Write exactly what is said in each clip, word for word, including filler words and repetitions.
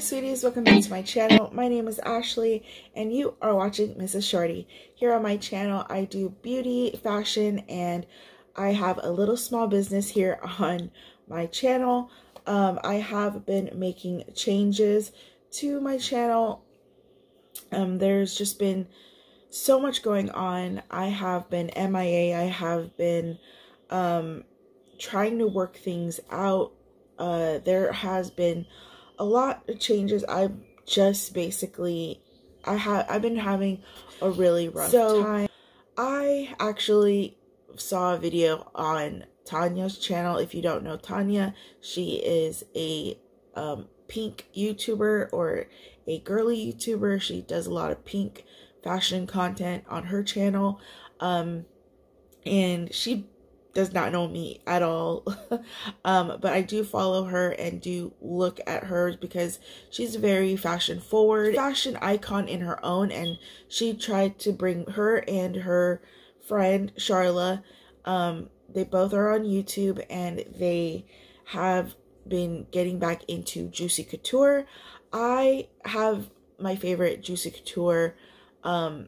sweeties, welcome back to my channel. My name is Ashley and you are watching Missus Shorty. Here on my channel I do beauty, fashion, and I have a little small business here on my channel. Um, I have been making changes to my channel. Um, there's just been so much going on. I have been M I A. I have been um, trying to work things out. Uh, there has been a lot of changes. I've just basically, I have, I've been having a really rough so, time. I actually saw a video on Tanya's channel. If you don't know Tanya, she is a um, pink YouTuber or a girly YouTuber. She does a lot of pink fashion content on her channel. Um, and she does not know me at all. um, but I do follow her and do look at her because she's very fashion forward, fashion icon in her own, and she tried to bring her and her friend Sharla. Um, they both are on YouTube and they have been getting back into Juicy Couture. I have my favorite Juicy Couture um,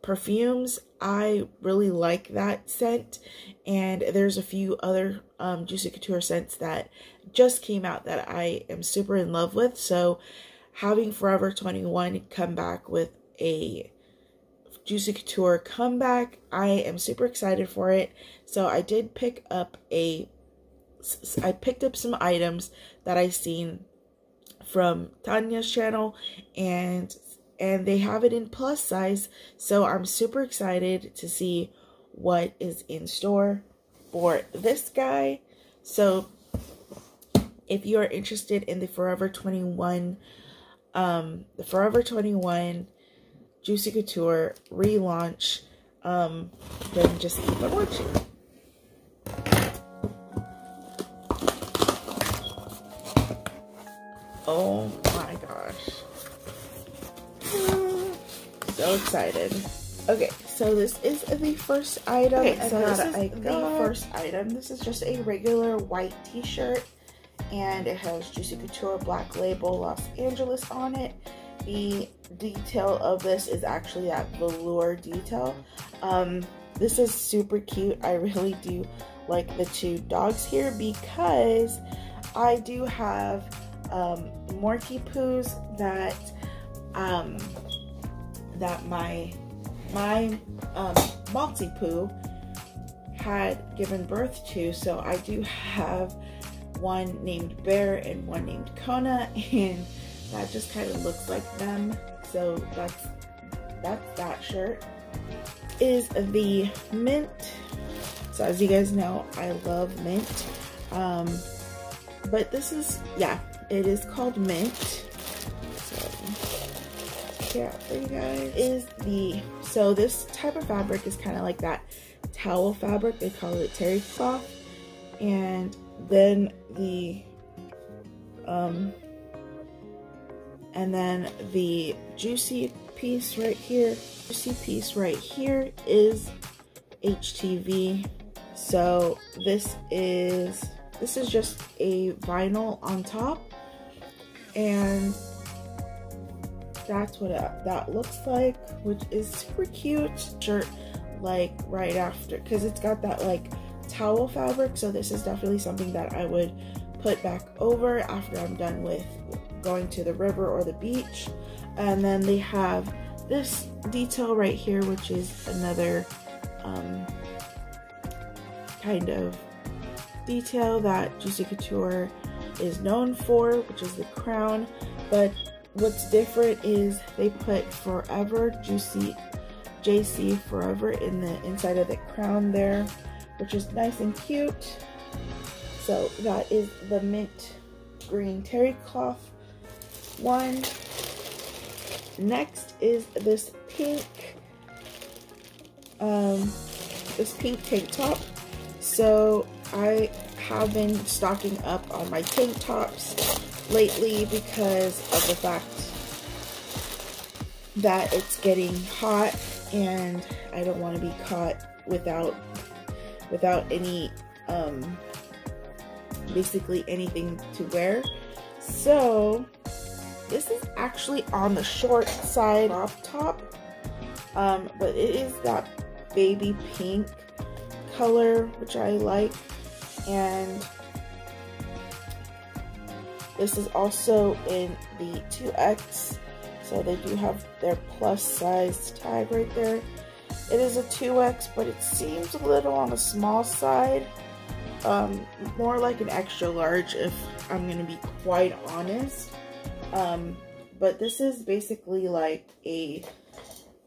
perfumes. I really like that scent, and there's a few other um, Juicy Couture scents that just came out that I am super in love with. So having Forever twenty-one come back with a Juicy Couture comeback, I am super excited for it. So I did pick up a I picked up some items that I seen from Tanya's channel, and And they have it in plus size, so I'm super excited to see what is in store for this guy. So if you are interested in the Forever twenty-one, um, the Forever twenty-one Juicy Couture relaunch, um, then just keep on watching. Oh my gosh. So excited. Okay, so this is the first item. Okay, so this is I got. the first item. This is just a regular white t-shirt, and it has Juicy Couture Black Label Los Angeles on it. The detail of this is actually that velour detail. Um, this is super cute. I really do like the two dogs here because I do have um, Morky Poos that um that my my um, Maltipoo had given birth to. So I do have one named Bear and one named Kona, and that just kind of looks like them. So that's that's that shirt. It is the mint. So as you guys know, I love mint. Um, but this is yeah, it is called mint. Yeah, for you guys is the so this type of fabric is kind of like that towel fabric, they call it terry cloth, and then the um and then the juicy piece right here juicy piece right here is H T V. So this is this is just a vinyl on top, and that's what it, that looks like, which is super cute. Shirt like right after, because it's got that like towel fabric, so this is definitely something that I would put back over after I'm done with going to the river or the beach. And then they have this detail right here, which is another um, kind of detail that Juicy Couture is known for, which is the crown. But what's different is they put Forever Juicy J C Forever in the inside of the crown there, which is nice and cute. So that is the mint green terry cloth one. Next is this pink um this pink tank top. So I have been stocking up on my tank tops lately because of the fact that it's getting hot and I don't want to be caught without without any um basically anything to wear. So This is actually on the short side crop top, um, but it is that baby pink color, which I like. And this is also in the two X, so they do have their plus size tag right there. It is a two X, but it seems a little on the small side, um, more like an extra large if I'm going to be quite honest. Um, but this is basically like a,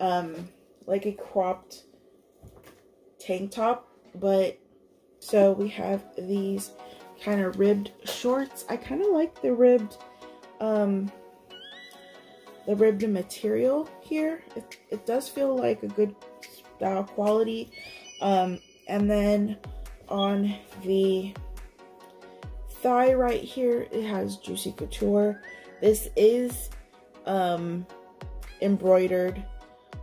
um, like a cropped tank top. But so we have these kind of ribbed shorts. I kind of like the ribbed, um, the ribbed material here. It, it does feel like a good style quality. Um, and then on the thigh right here, it has Juicy Couture. This is um, embroidered,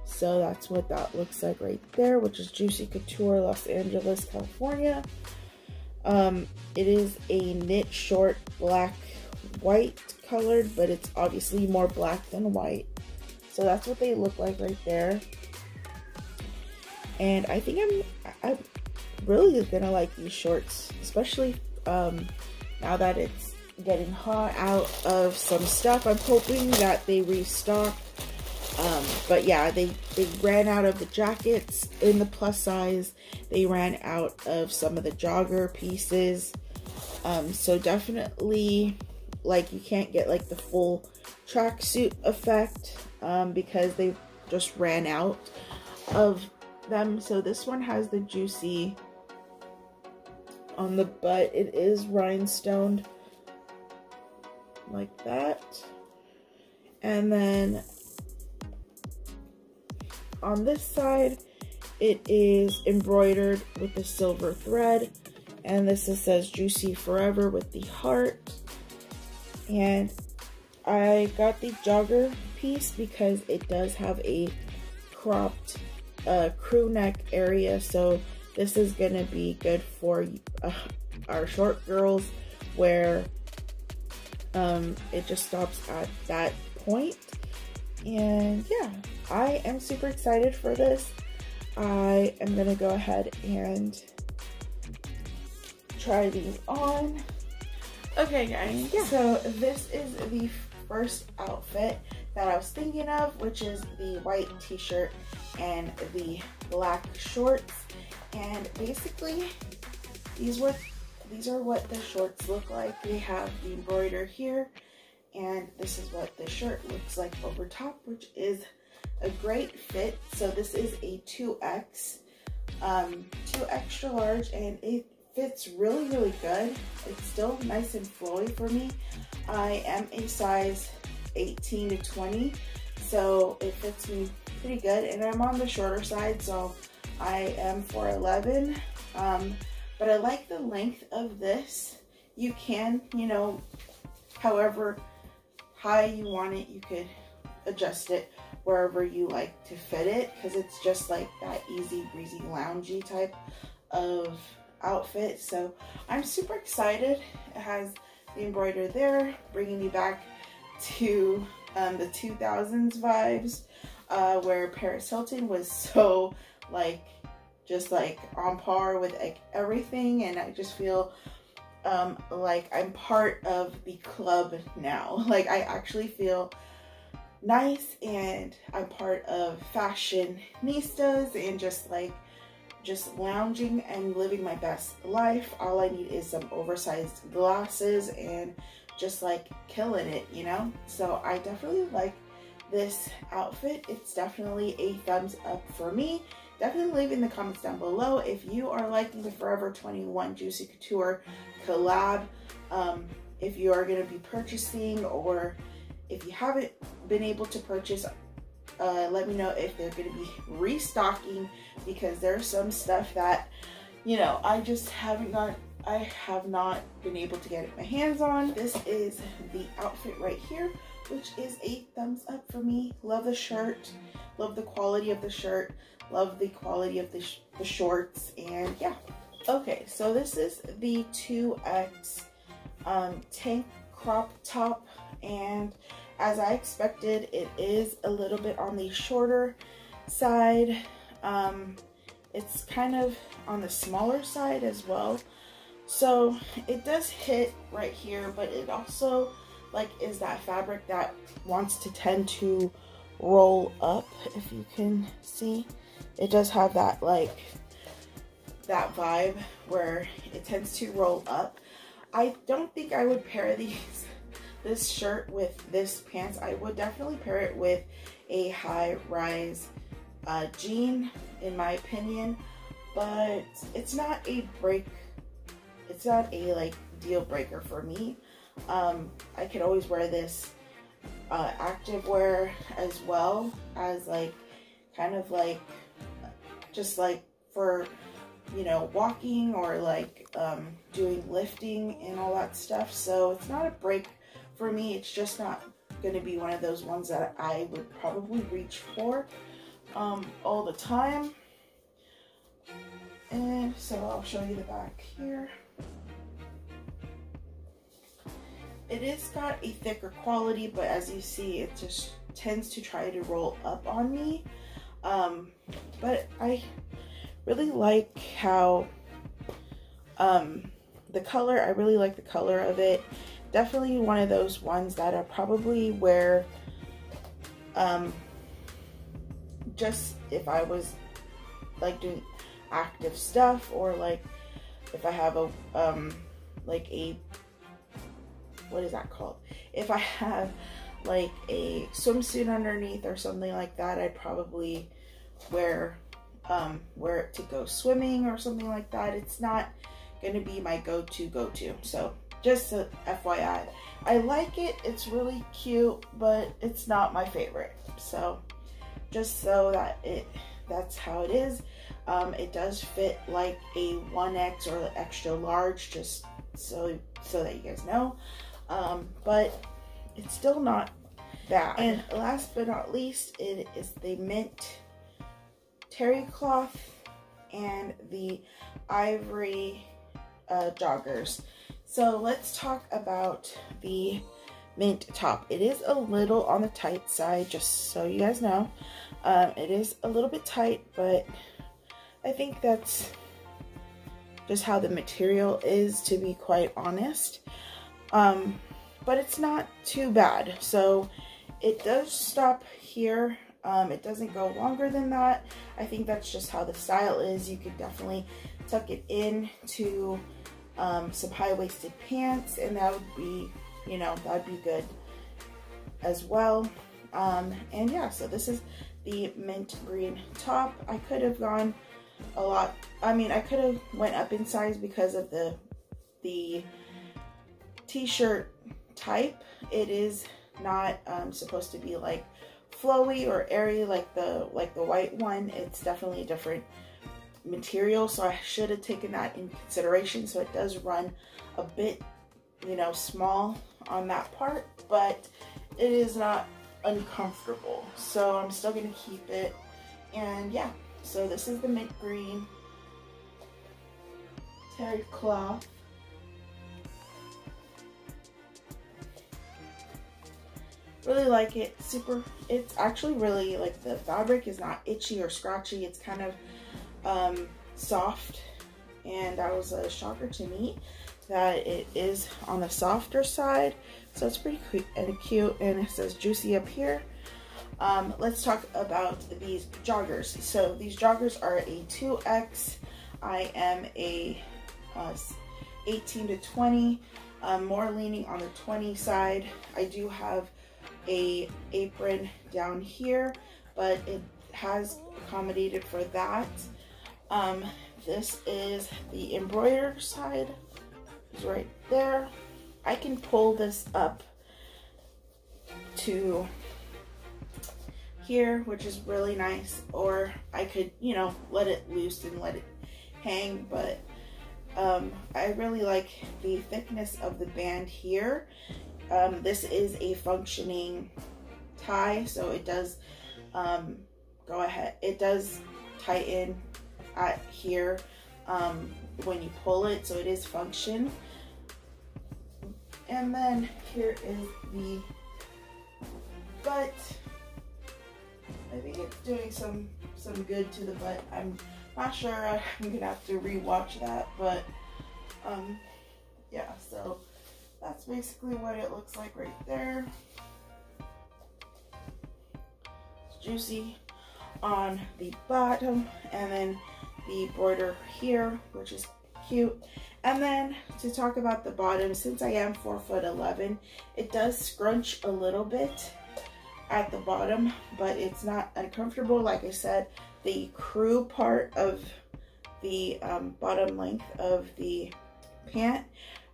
so that's what that looks like right there, which is Juicy Couture, Los Angeles, California. Um, it is a knit short, black, white colored, but it's obviously more black than white. So that's what they look like right there. And I think I'm, I'm really gonna like these shorts, especially um, now that it's getting hot out of some stuff. I'm hoping that they restock. Um, but yeah, they, they ran out of the jackets in the plus size. They ran out of some of the jogger pieces. Um, so definitely, like, you can't get like the full tracksuit effect um, because they just ran out of them. So this one has the Juicy on the butt. It is rhinestoned like that. And then on this side, it is embroidered with the silver thread, and this is, says Juicy Forever with the heart. And I got the jogger piece because it does have a cropped uh, crew neck area, so this is gonna be good for uh, our short girls, where um, it just stops at that point. And yeah, I am super excited for this. I am gonna go ahead and try these on. Okay guys, yeah. So this is the first outfit that I was thinking of, which is the white t-shirt and the black shorts. And basically these were these are what the shorts look like. They have the embroider here, and this is what the shirt looks like over top, which is a great fit. So this is a two X, um, two extra large, and it fits really, really good. It's still nice and flowy for me. I am a size eighteen to twenty, so it fits me pretty good. And I'm on the shorter side, so I am four eleven, um, but I like the length of this. You can, you know, however high you want it, you could adjust it wherever you like to fit it, because it's just like that easy breezy loungy type of outfit. So I'm super excited. It has the embroider there, bringing me back to um, the two thousands vibes, uh, where Paris Hilton was so like just like on par with like everything, and I just feel um, like I'm part of the club now. Like I actually feel nice, and I'm part of fashionistas, and just like just lounging and living my best life. All I need is some oversized glasses and just like killing it, you know. So I definitely like this outfit. It's definitely a thumbs up for me. Definitely leave in the comments down below if you are liking the Forever twenty-one Juicy Couture collab, um, if you are going to be purchasing, or if you haven't been able to purchase, uh, let me know if they're going to be restocking, because there's some stuff that, you know, I just haven't got, I have not been able to get my hands on. This is the outfit right here, which is a thumbs up for me. Love the shirt, love the quality of the shirt, love the quality of the, sh the shorts, and yeah. Okay, so this is the two X um, tank crop top. and as I expected, it is a little bit on the shorter side. Um, it's kind of on the smaller side as well. So it does hit right here, but it also like is that fabric that wants to tend to roll up, if you can see. It does have that like that vibe where it tends to roll up. I don't think I would pair these this shirt with this pants. I would definitely pair it with a high-rise uh, jean, in my opinion, but it's not a break. It's not a like deal breaker for me. Um, I could always wear this uh, active wear as well as like kind of like just like for, you know, walking or like um, doing lifting and all that stuff. So it's not a break for me. It's just not going to be one of those ones that I would probably reach for um, all the time. And so I'll show you the back here. It is got a thicker quality, but as you see, it just tends to try to roll up on me. Um, but I really like how um, the color, I really like the color of it. Definitely one of those ones that I probably wear um, just if I was like doing active stuff, or like if I have a um, like a what is that called? If I have like a swimsuit underneath or something like that, I'd probably wear um, wear it to go swimming or something like that. It's not going to be my go-to go-to. So just a F Y I, I like it. It's really cute, but it's not my favorite. So just so that it, that's how it is. Um, it does fit like a one X or extra large, just so so that you guys know. Um, but it's still not bad. And last but not least, it is the mint terry cloth and the ivory uh, joggers. So let's talk about the mint top. It is a little on the tight side, just so you guys know. Um, it is a little bit tight, but I think that's just how the material is, to be quite honest. Um, but it's not too bad. So it does stop here. Um, it doesn't go longer than that. I think that's just how the style is. You could definitely tuck it in to um, some high-waisted pants, and that would be, you know, that would be good as well. Um, and yeah, so this is the mint green top. I could have gone a lot. I mean, I could have went up in size because of the the t-shirt type. It is not um, supposed to be like flowy or airy like the like the white one. It's definitely a different material, so I should have taken that in consideration. So it does run a bit, you know, small on that part, but it is not uncomfortable. So I'm still gonna keep it. And yeah, so this is the mint green terry cloth. Really like it. Super, it's actually really like the fabric is not itchy or scratchy. It's kind of um, soft, and that was a shocker to me that it is on the softer side. So it's pretty cute and cute, and it says Juicy up here. Um, let's talk about these joggers. So these joggers are a two X. I am a uh, eighteen to twenty, um, more leaning on the twenty side. I do have a apron down here, but it has accommodated for that. Um, this is the embroidered side. It's right there. I can pull this up to here, which is really nice, or I could, you know, let it loose and let it hang, but um, I really like the thickness of the band here. Um, this is a functioning tie, so it does um, go ahead, it does tighten at here um, when you pull it, so it is function. And then here is the butt. I think it's doing some some good to the butt. I'm not sure. I'm gonna have to rewatch that, but um, yeah. So that's basically what it looks like right there. It's juicy on the bottom, and then the border here, which is cute. And then to talk about the bottom, since I am four foot eleven, it does scrunch a little bit at the bottom, but it's not uncomfortable. Like I said, the crew part of the um, bottom length of the pant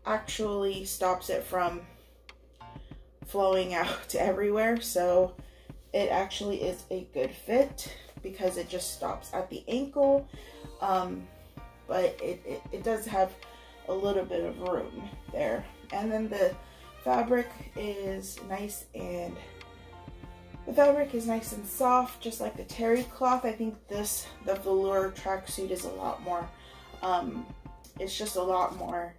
actually stops it from flowing out everywhere, so it actually is a good fit because it just stops at the ankle, um, but it, it, it does have a little bit of room there. And then the fabric is nice and the fabric is nice and soft, just like the terry cloth. I think this, the velour tracksuit is a lot more, um, it's just a lot more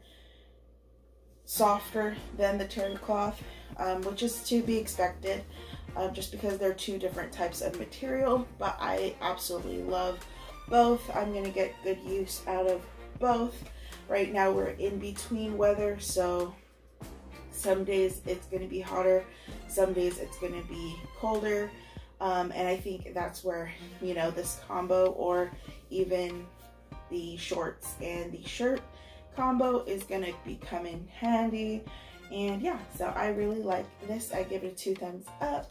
softer than the terry cloth, um, which is to be expected, uh, just because they're two different types of material, but I absolutely love both. I'm gonna get good use out of both. Right now we're in between weather, so some days it's going to be hotter, some days it's going to be colder, um, and I think that's where, you know, this combo, or even the shorts and the shirt combo, is going to be coming handy. And yeah, so I really like this. I give it a two thumbs up.